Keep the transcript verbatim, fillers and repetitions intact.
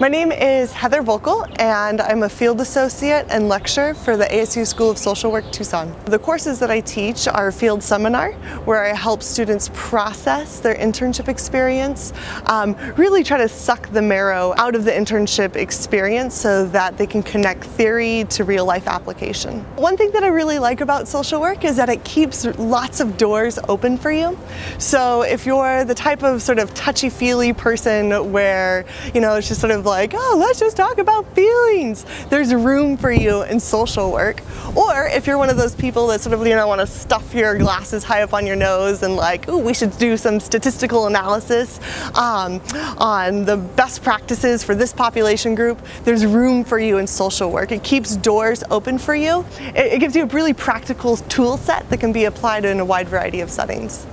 My name is Heather Voelkel, and I'm a field associate and lecturer for the A S U School of Social Work Tucson. The courses that I teach are field seminar, where I help students process their internship experience, um, really try to suck the marrow out of the internship experience so that they can connect theory to real life application. One thing that I really like about social work is that it keeps lots of doors open for you. So if you're the type of sort of touchy-feely person where, you know, it's just sort of like, oh, let's just talk about feelings, there's room for you in social work. Or if you're one of those people that sort of, you know, want to stuff your glasses high up on your nose and like, oh, we should do some statistical analysis um, on the best practices for this population group, there's room for you in social work. It keeps doors open for you. It, it gives you a really practical tool set that can be applied in a wide variety of settings.